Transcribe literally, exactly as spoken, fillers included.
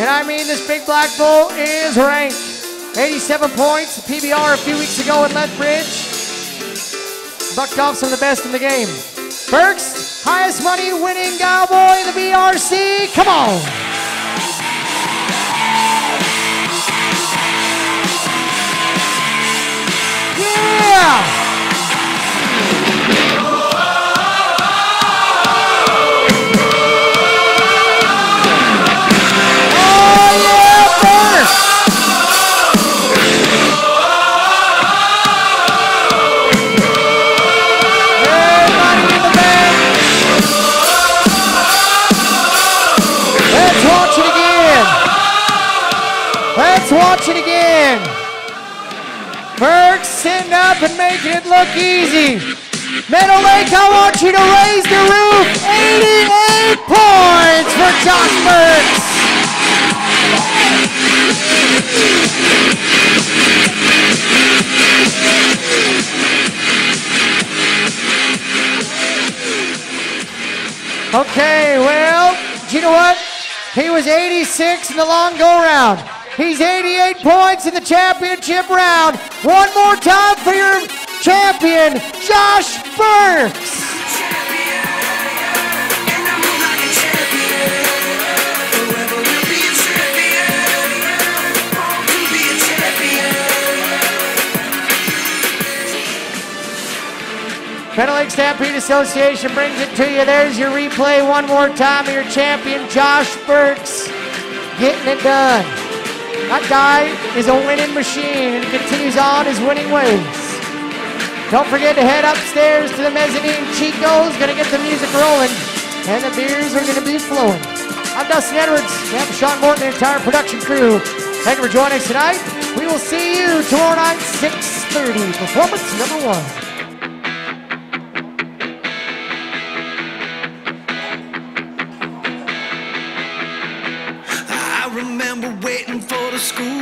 And I mean, this big black bull is ranked. eighty-seven points, P B R a few weeks ago in Lethbridge. Bucked off some of the best in the game. Birks, highest money winning cowboy in the B R C, come on. Watch it again. Birks sitting up and making it look easy. Meadow Lake, I want you to raise the roof. eighty-eight points for Josh Birks. Okay, well, do you know what? He was eighty-six in the long go round. He's eighty-eight points in the championship round. One more time for your champion, Josh Birks. Meadow Lake Stampede Association brings it to you. There's your replay one more time of your champion, Josh Birks, getting it done. That guy is a winning machine and continues on his winning ways. Don't forget to head upstairs to the mezzanine. Chico's going to get the music rolling and the beers are going to be flowing. I'm Dustin Edwards. We have Sean Morton and the entire production crew. Thank you for joining us tonight. We will see you tomorrow night, six thirty, performance number one. School